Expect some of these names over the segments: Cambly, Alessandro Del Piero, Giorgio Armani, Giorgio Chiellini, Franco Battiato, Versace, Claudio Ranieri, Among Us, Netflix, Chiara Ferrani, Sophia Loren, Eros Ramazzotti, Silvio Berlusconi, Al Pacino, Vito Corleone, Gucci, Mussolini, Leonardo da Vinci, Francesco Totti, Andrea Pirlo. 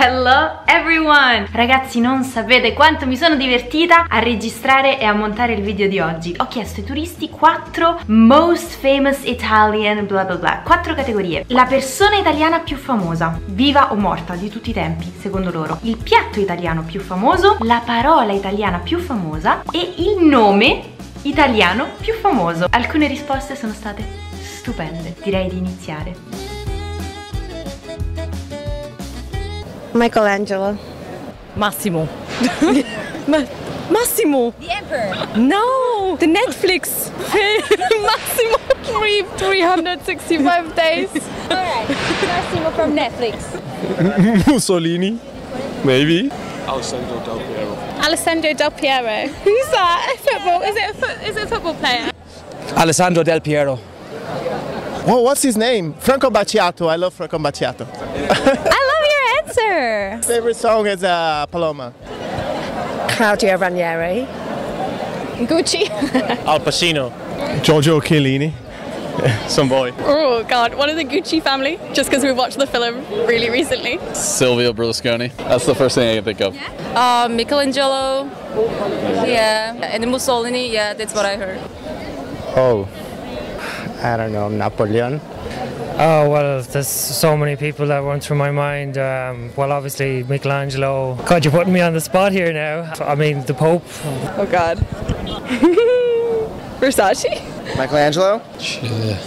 Hello everyone! Ragazzi, non sapete quanto mi sono divertita a registrare e a montare il video di oggi. Ho chiesto ai turisti 4 most famous Italian bla bla bla, 4 categorie. La persona italiana più famosa, viva o morta di tutti i tempi, secondo loro. Il piatto italiano più famoso, la parola italiana più famosa e il nome italiano più famoso. Alcune risposte sono state stupende. Direi di iniziare. Michelangelo. Massimo. Massimo. The Emperor. No, the Netflix. Massimo. 365 days. All right, Massimo from Netflix. Mussolini. Maybe. Alessandro Del Piero. Alessandro Del Piero. Who's that? Football? Is it a football player? Alessandro Del Piero. Oh, what's his name? Franco Battiato. I love Franco Battiato. Sir. Favorite song is Paloma. Claudio Ranieri. Gucci. Al Pacino. Giorgio Chiellini. Some boy. Oh god, one of the Gucci family, just because we watched the film really recently. Silvio Berlusconi. That's the first thing I can think of. Yeah. Michelangelo. Yeah. And Mussolini, yeah, that's what I heard. Oh. I don't know, Napoleon. Oh, well, there's so many people that went through my mind. Well, obviously, Michelangelo. God, you're putting me on the spot here now. I mean, the Pope. Oh, God. Versace? Michelangelo?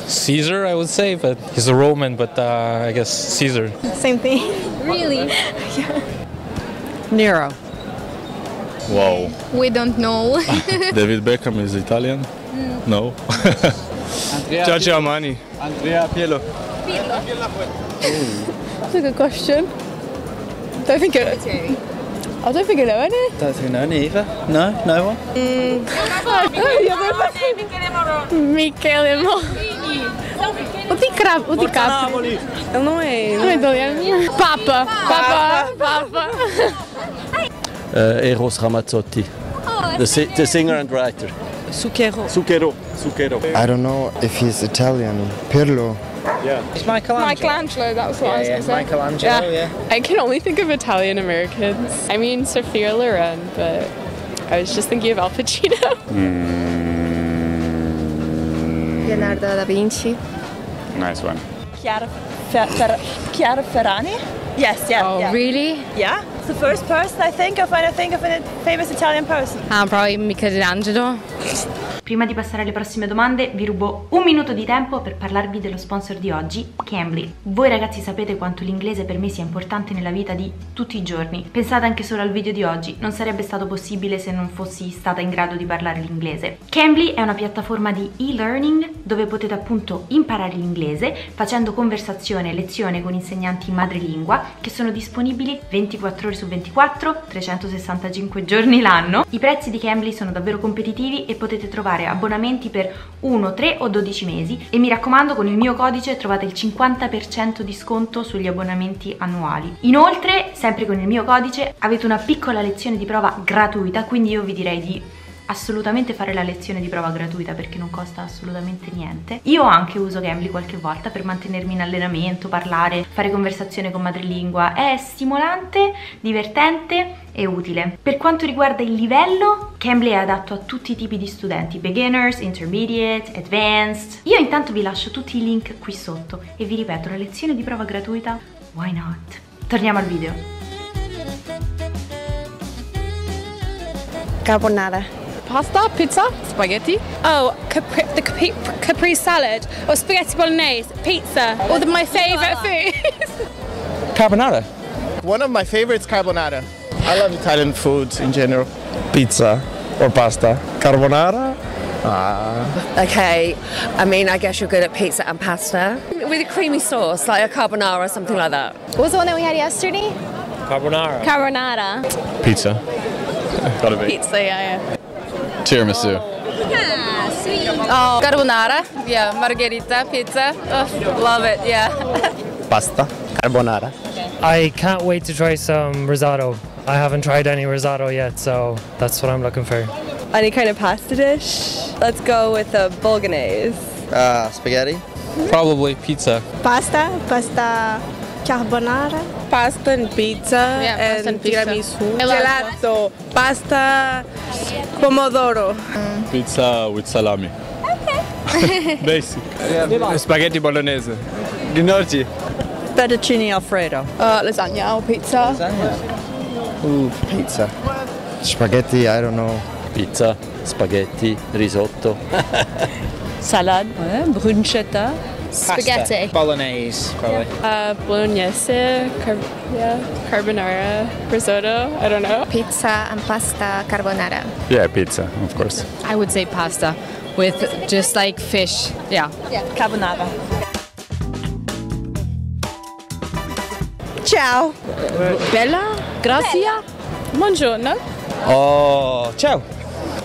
Caesar, I would say, but he's a Roman, but I guess Caesar. Same thing. Really? Yeah. Nero. Wow. We don't know. David Beckham is Italian? Mm. No. Giorgio Armani. Andrea Pirlo. That's a good question. I don't think I know any. Don't think I know any either. No, no one. Michele Morone. O di Capri. Non è. Non è dove mia. Papa. Eros Ramazzotti. The singer and writer. Zucchero. I don't know if he's Italian. Pirlo. Yeah. It's Michelangelo, that was what I was going to say. Michelangelo, yeah. I can only think of Italian Americans. I mean, Sophia Loren, but I was just thinking of Al Pacino. Leonardo da Vinci. Nice one. Chiara Ferrani? Yes, yeah. Oh, yeah. Really? Yeah. It's the first person I think of when I think of a famous Italian person. Probably Michelangelo. Prima di passare alle prossime domande vi rubo un minuto di tempo per parlarvi dello sponsor di oggi, Cambly. Voi ragazzi sapete quanto l'inglese per me sia importante nella vita di tutti i giorni. Pensate anche solo al video di oggi, non sarebbe stato possibile se non fossi stata in grado di parlare l'inglese. Cambly è una piattaforma di e-learning dove potete appunto imparare l'inglese facendo conversazione e lezione con insegnanti madrelingua che sono disponibili 24 ore su 24, 365 giorni l'anno. I prezzi di Cambly sono davvero competitivi e potete trovare abbonamenti per 1, 3 o 12 mesi e mi raccomando, con il mio codice trovate il 50% di sconto sugli abbonamenti annuali. Inoltre, sempre con il mio codice avete una piccola lezione di prova gratuita, quindi io vi direi di assolutamente fare la lezione di prova gratuita perché non costa assolutamente niente. Io anche uso Cambly qualche volta per mantenermi in allenamento, parlare, fare conversazione con madrelingua. È stimolante, divertente e utile. Per quanto riguarda il livello, Cambly è adatto a tutti i tipi di studenti, beginners, intermediate, advanced. Io intanto vi lascio tutti i link qui sotto e vi ripeto, la lezione di prova gratuita, why not? Torniamo al video. Carbonara. Pasta, pizza, spaghetti. Oh, the capri salad, or spaghetti bolognese, pizza, all my favorite foods. Carbonara. One of my favorites, carbonara. I love Italian food in general. Pizza or pasta. Carbonara. Okay, I mean, I guess you're good at pizza and pasta. With a creamy sauce, like a carbonara or something like that. What was the one that we had yesterday? Carbonara. Pizza. Gotta be. Pizza, yeah. Tiramisu. Yeah, sweet. Oh, carbonara. Yeah, margherita, pizza. Oh, love it, yeah. Pasta, carbonara. Okay. I can't wait to try some risotto. I haven't tried any risotto yet, so that's what I'm looking for. Any kind of pasta dish? Let's go with a bolognese. Spaghetti? Probably pizza. Pasta? Carbonara. Pasta and pizza, yeah, and tiramisu. Gelato. Pasta, pomodoro. Pizza with salami. Okay. Basic. Spaghetti bolognese. Gnocchi. Fettuccine Alfredo. Lasagna or pizza. Lasagna. Ooh, pizza. Spaghetti, I don't know. Pizza, spaghetti, risotto. Salad. Bruschetta. Spaghetti. Bolognese, probably. Yeah. Bolognese, carbonara, risotto, I don't know. Pizza and pasta carbonara. Yeah, pizza, of course. I would say pasta with just like fish. Yeah. Yeah, carbonara. Ciao. Bella, grazie, buongiorno. Oh, ciao.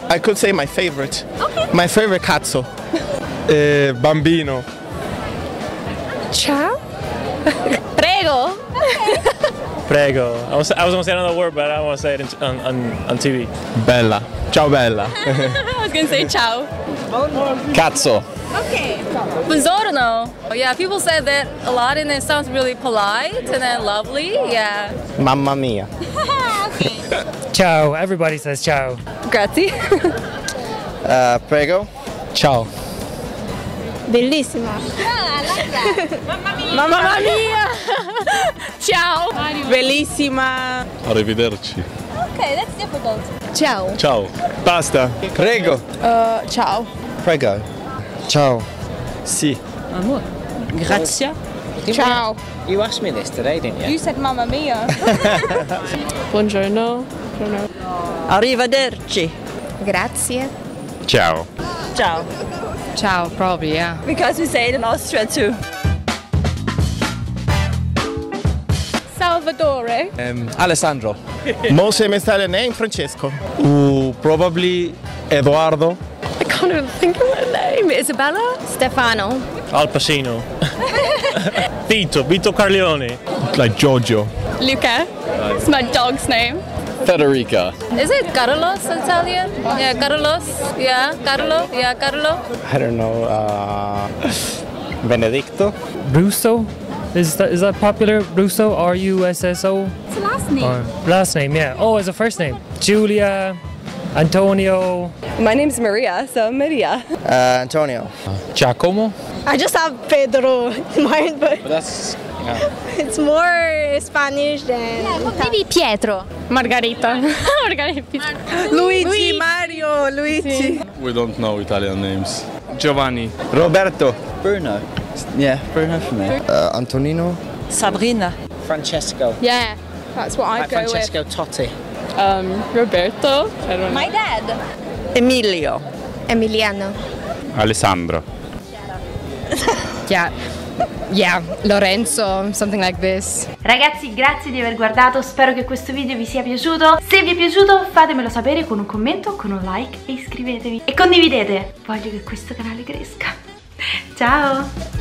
I could say my favorite. Okay. My favorite cazzo. Bambino. Ciao. Prego. Prego. I was going to say another word, but I don't want to say it on TV. Bella. Ciao, Bella. I was going to say ciao. Cazzo. Okay. Buongiorno. Oh, yeah, people say that a lot, and it sounds really polite and then lovely. Yeah. Mamma mia. Okay. Ciao. Everybody says ciao. Grazie. Prego. Ciao. Bellissima. Yeah, I like that. Mamma mia. Mamma mia. Ciao. Bellissima. Arrivederci. Okay, that's difficult. Ciao. Ciao. Pasta. Prego. Ciao. Prego. Ciao. Si. Amor. Grazie. Ciao. You asked me this today, didn't you? You said Mamma mia. Buongiorno. Arrivederci. Grazie. Ciao. Ciao. Ciao, probably, yeah. Because we say it in Austria too. Salvatore. Alessandro. Most Italian name, Francesco. Probably Eduardo. I can't even think of my name. Isabella? Stefano. Al Pacino. Vito Corleone. Like Giorgio. Luca. It's my dog's name. Federica. Is it Carlos Italian? Yeah, Carlos. Yeah, Carlo. Yeah, Carlo. I don't know. Benedicto. Russo. Is that popular? Russo. R-U-S-S-O. It's a last name. Or last name. Yeah. Oh, it's a first name. Julia. Antonio. My name's Maria, so Maria. Antonio. Giacomo. I just have Pedro in mind, but that's. Yeah. It's more Spanish than... Yeah, maybe Pietro. Margarita. Margarita. Luigi, Mario, Luigi. We don't know Italian names. Giovanni. Roberto. Bruno. Yeah, Bruno for me. Antonino. Sabrina. Francesco. Yeah, that's what I go Francesco with. Francesco Totti. Roberto. I don't know. My dad. Emilio. Emiliano. Alessandro. Yeah. Yeah, Lorenzo, something like this. Ragazzi, grazie di aver guardato, spero che questo video vi sia piaciuto. Se vi è piaciuto fatemelo sapere con un commento, con un like e iscrivetevi. E condividete, voglio che questo canale cresca. Ciao!